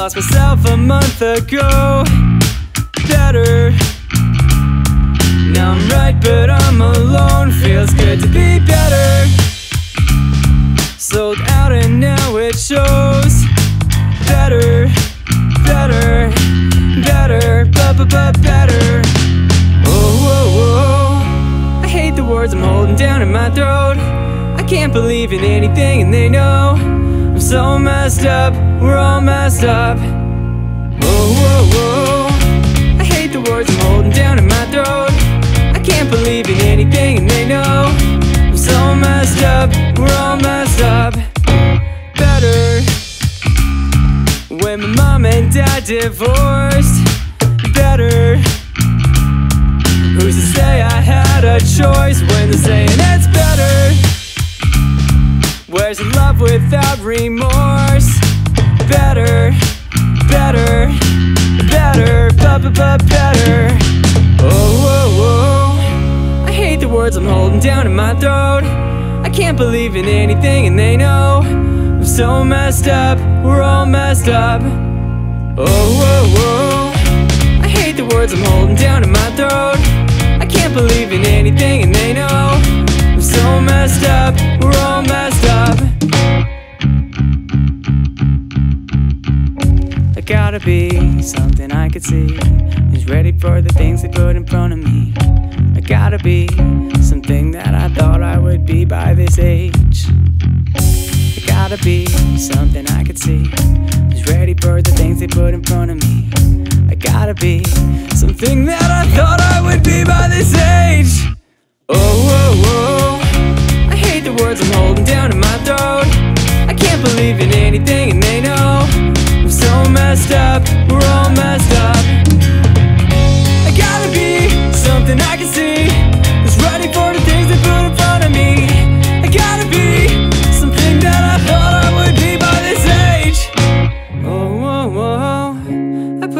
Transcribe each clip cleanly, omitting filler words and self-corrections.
lost myself a month ago. Better now, I'm right, but I'm alone. Feels good to be better. Sold out and now it shows. Better, better, better, better. Oh, oh, oh, I hate the words I'm holding down in my throat. I can't believe in anything and they know I'm so messed up, we're all messed up. Oh, oh, oh, I hate the words I'm holding down in my throat. I can't believe in anything and they know I'm so messed up, we're all messed up. Better when my mom and dad divorced. Better, who's to say I had a choice when they're saying it's better? Where's the love without remorse? Better, better, better, better. Oh, oh, oh, I hate the words I'm holding down in my throat. I can't believe in anything and they know I'm so messed up, we're all messed up. Oh, oh, oh, I hate the words I'm holding down in my throat. I can't believe in anything and they know I'm so messed up, we're all messed up. I gotta be something I could see, who's ready for the things they put in front of me. I gotta be something that I thought I would be by this age. I gotta be something I could see, who's ready for the things they put in front of me. I gotta be something that I thought I would be by this age. Oh, oh, oh, I hate the words I'm holding down in my throat. I can't believe in anything and they know I'm so messed up, we're all messed up. I gotta be something I can see, who's ready for the things they put in front of me. I gotta be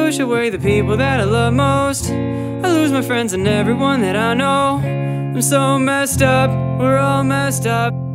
push away the people that I love most. I lose my friends and everyone that I know. I'm so messed up, we're all messed up.